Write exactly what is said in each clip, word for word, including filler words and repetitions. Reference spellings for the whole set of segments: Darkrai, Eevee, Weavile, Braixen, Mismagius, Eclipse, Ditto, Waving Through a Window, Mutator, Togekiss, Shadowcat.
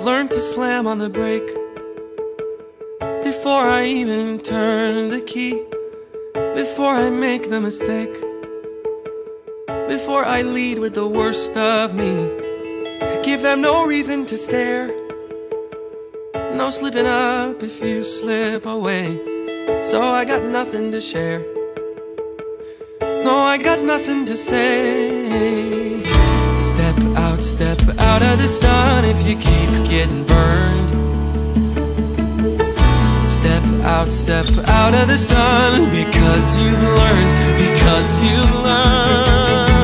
I've learned to slam on the brake before I even turn the key, before I make the mistake, before I lead with the worst of me. I give them no reason to stare, no slipping up if you slip away. So I got nothing to share, no, I got nothing to say. Step out, step out of the sun if you keep getting burned. Step out, step out of the sun because you've learned, because you've learned.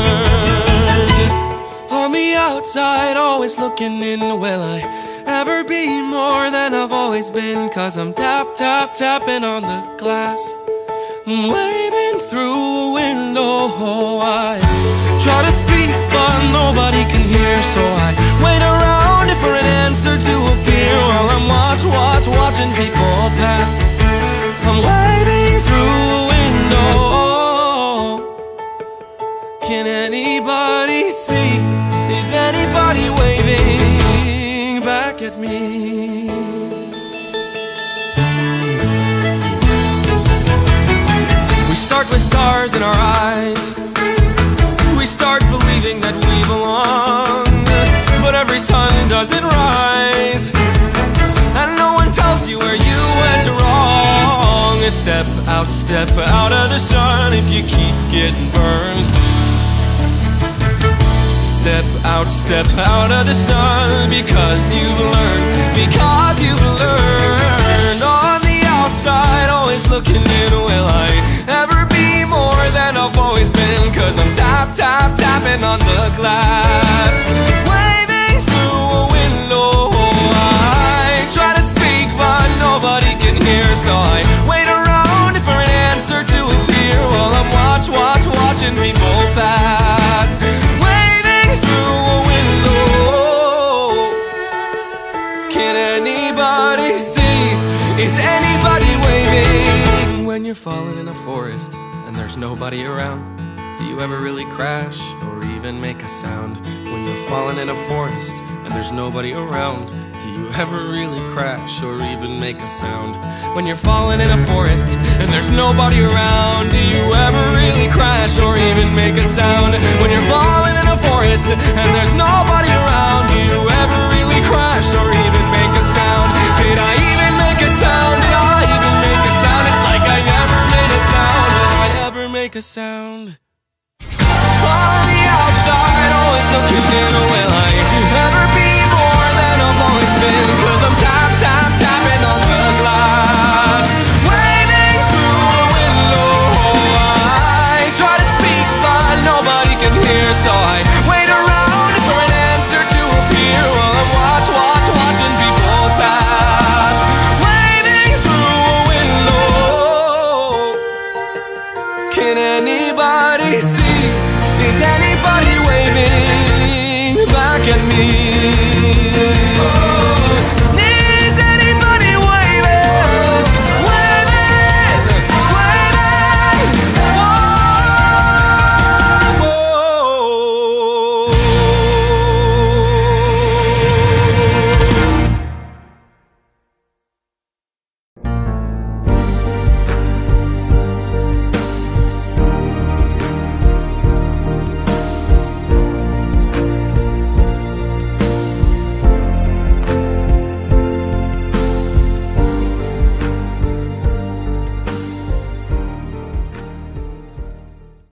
On the outside, always looking in, will I ever be more than I've always been? Cause I'm tap, tap, tapping on the glass, waving through a window. Oh, I try to speak but nobody can hear, so I wait around for an answer to appear while I'm watch, watch, watching people pass. I'm waving through a window. Can anybody see? Is anybody waving back at me? Start with stars in our eyes, we start believing that we belong. But every sun doesn't rise, and no one tells you where you went wrong. Step out, step out of the sun if you keep getting burned. Step out, step out of the sun because you've learned, because you've learned. On the outside, always looking in, will I ever more than I've always been? Cause I'm tap, tap, tapping on the glass, waving through a window. I try to speak but nobody can hear, so I wait around for an answer to appear while I'm watch, watch, watching people pass, waving through a window. Can anybody see? Is anybody waving? When you're falling in a forest and there's nobody around, do you ever really crash or even make a sound? When you're falling in a forest and there's nobody around, do you ever really crash or even make a sound? When you're falling in a forest and there's nobody around, do you ever really crash or even make a sound? When you're falling in a forest and there's nobody around, do you ever really crash or even make a sound? Did I even make a sound? Did I even make a sound? It's like I never made a sound. Make a sound. On the outside, always looking in, will I ever be more than I've always been? Cause I'm tap, tap, tapping on the glass, waving through a window. I try to speak but nobody can hear, so I wait around for an answer to appear while I'm watch, watch, watching people pass, waving through a window. Can anybody see? Is anybody waving back at me?